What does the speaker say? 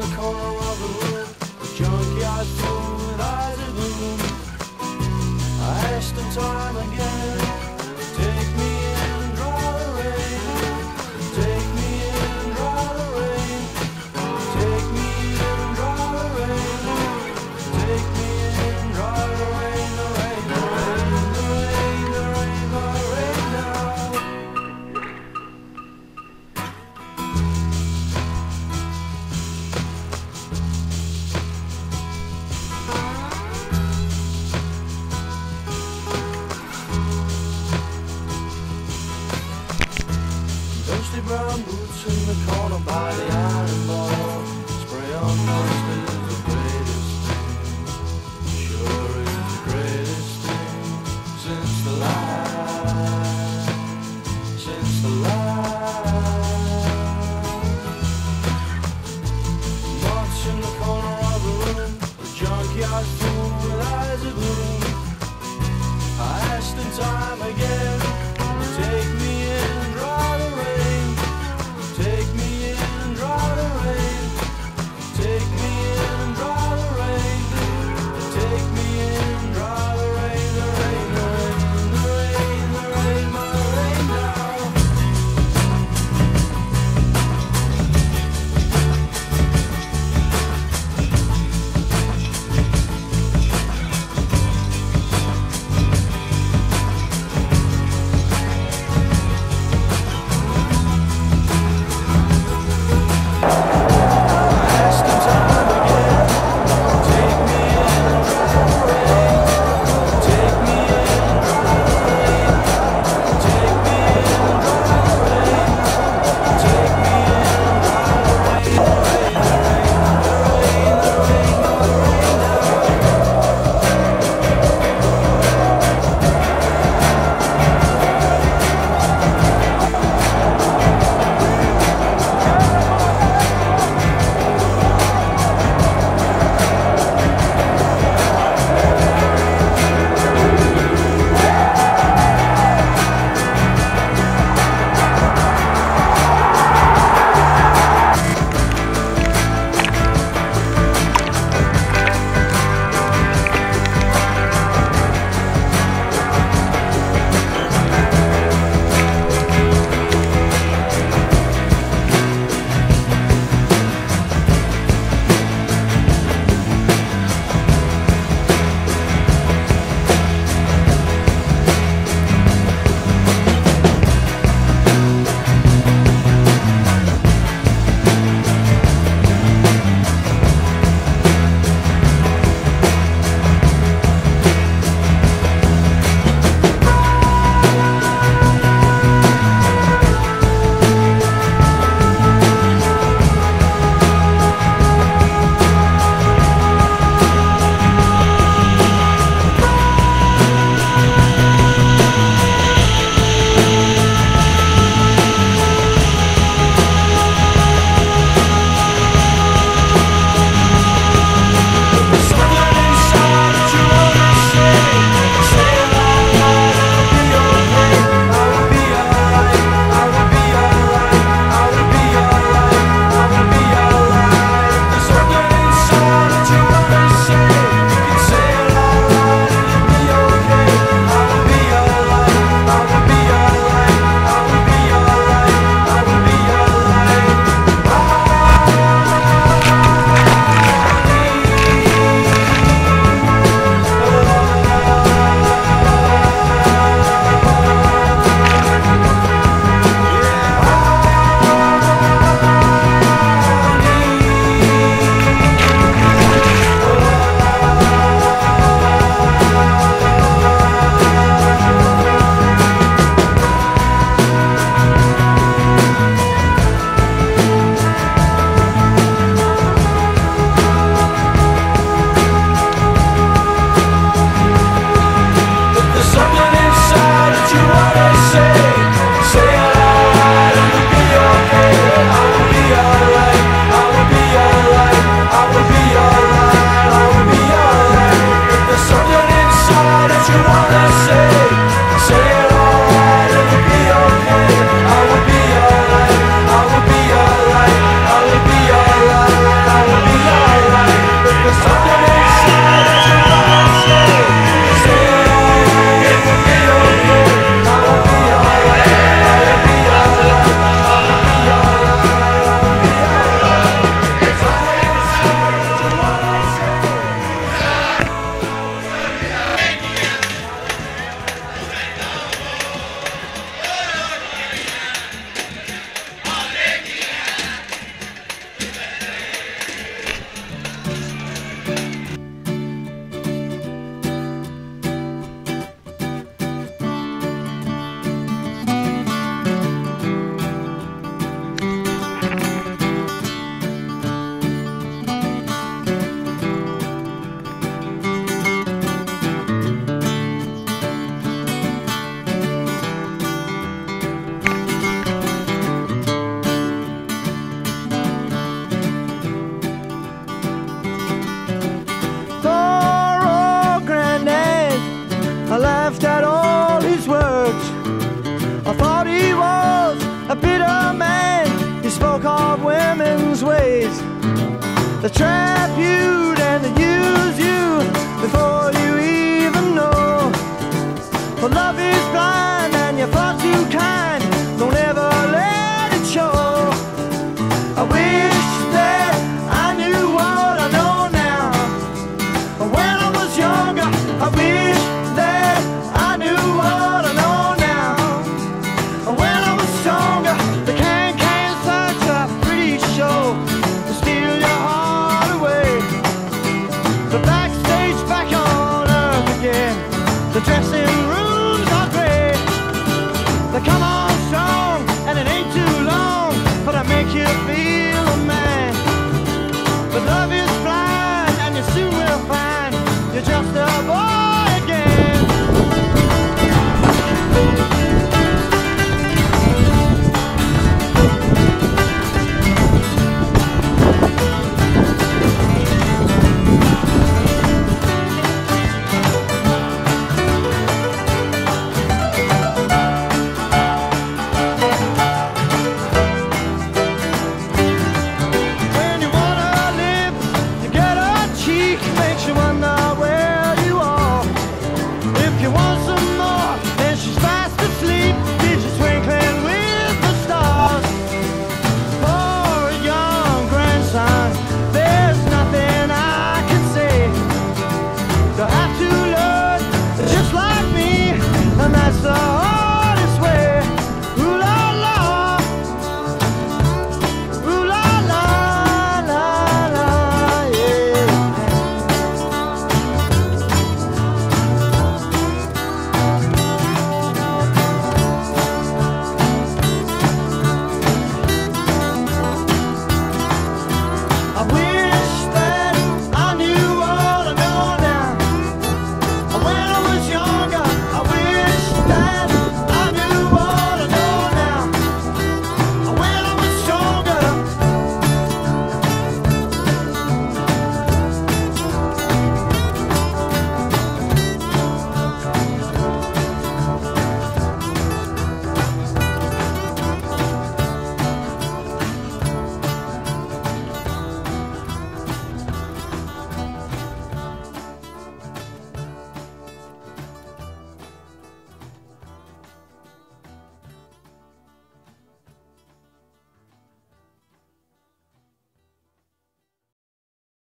the corner of the room, a junkyard fool with eyes of gloom. I asked him time again, take me in and dry the rain, take me in and dry the rain, take me in and dry the rain, take me in and dry the rain, the rain, the rain, the rain, the rain, the rain now. Dusty brown boots in the corner by the iron bar. Spray on mustard is the greatest thing. Sure is the greatest thing since the light, since the light. March in the corner of the room, the junkyard fool with eyes of gloom. I asked in time again, take me in and dry the rain. Take me in and dry the rain. of women's ways. They trap you and they use you before you even know. For love is blind and you're far too kind. Don't ever let it show. I wish that I knew what I know now. When I was younger, I wish that I knew what I know now. When I was stronger, the can't such a pretty show to steal your heart away. The backstage back on earth again. The dressing rooms are great. They come on strong and it ain't too long, but I make you feel a man. But love is